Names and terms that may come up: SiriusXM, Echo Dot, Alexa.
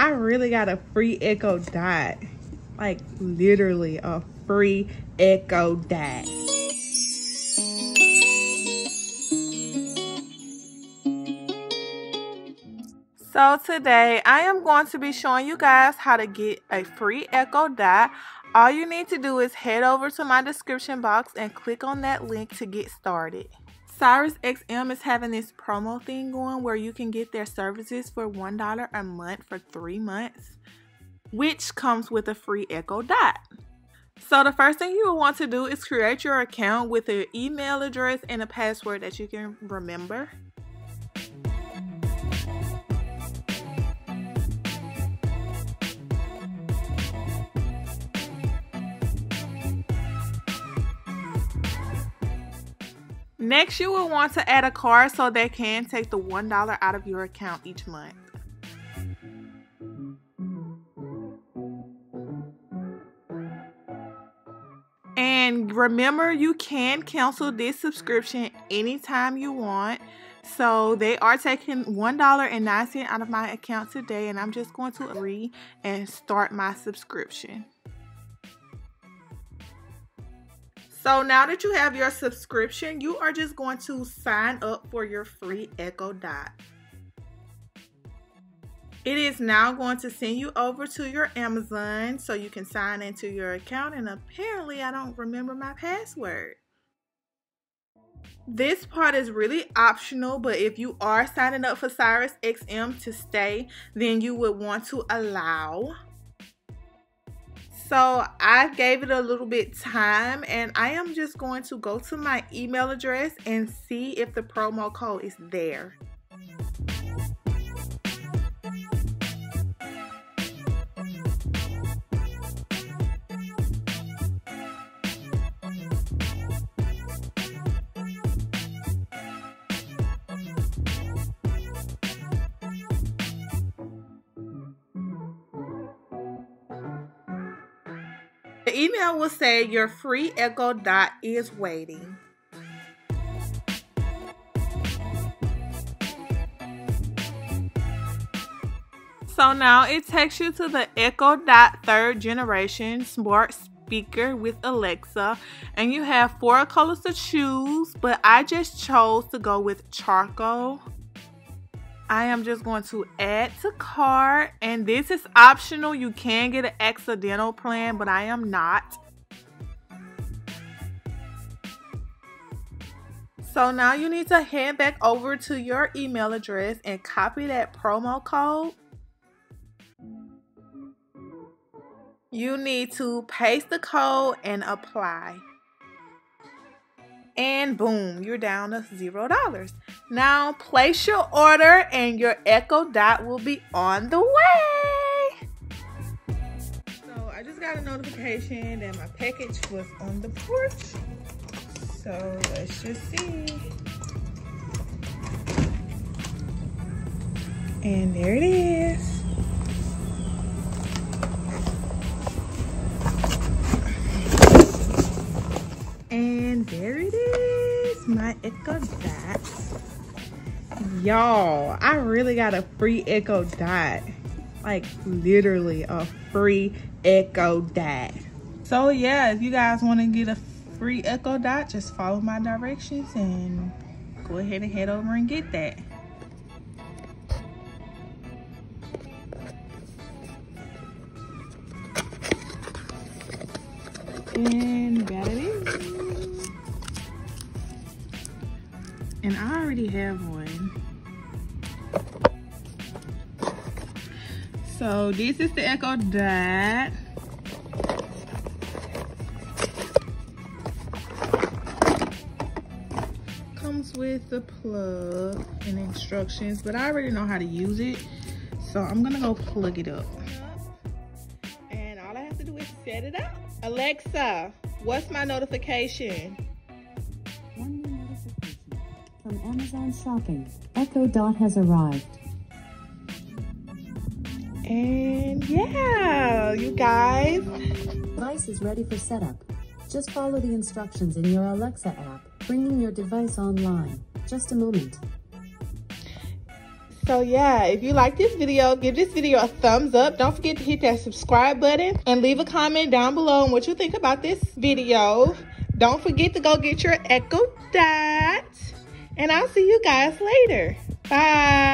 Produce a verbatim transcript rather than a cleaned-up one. I really got a free Echo Dot. Like, literally a free Echo Dot. So today I am going to be showing you guys how to get a free Echo Dot. All you need to do is head over to my description box and click on that link to get started. SiriusXM is having this promo thing going where you can get their services for one dollar a month for three months, which comes with a free Echo Dot. So the first thing you will want to do is create your account with your email address and a password that you can remember. Next, you will want to add a card so they can take the one dollar out of your account each month. And remember, you can cancel this subscription anytime you want. So they are taking one dollar and nine cents out of my account today, and I'm just going to agree and start my subscription. So now that you have your subscription, you are just going to sign up for your free Echo Dot. It is now going to send you over to your Amazon so you can sign into your account, and apparently I don't remember my password. This part is really optional, but if you are signing up for SiriusXM to stay, then you would want to allow. So I gave it a little bit time, and I am just going to go to my email address and see if the promo code is there. The email will say your free Echo Dot is waiting. So now it takes you to the Echo Dot third generation smart speaker with Alexa, and you have four colors to choose, but I just chose to go with charcoal. I am just going to add to cart, and this is optional. You can get an accidental plan, but I am not. So now you need to head back over to your email address and copy that promo code. You need to paste the code and apply. And boom, you're down to zero dollars. Now place your order and your Echo Dot will be on the way. So I just got a notification that my package was on the porch. So let's just see. And there it is. And there it is, my Echo Dot. Y'all, I really got a free Echo Dot. Like, literally a free Echo Dot. So yeah, if you guys want to get a free Echo Dot, just follow my directions and go ahead and head over and get that. And got it in. And I already have one. So this is the Echo Dot. Comes with the plug and instructions, but I already know how to use it. So I'm gonna go plug it up. And all I have to do is set it up. Alexa, what's my notification? From Amazon Shopping, Echo Dot has arrived. And yeah, you guys. Device is ready for setup. Just follow the instructions in your Alexa app, bringing your device online. Just a moment. So yeah, if you like this video, give this video a thumbs up. Don't forget to hit that subscribe button and leave a comment down below on what you think about this video. Don't forget to go get your Echo Dot. And I'll see you guys later. Bye.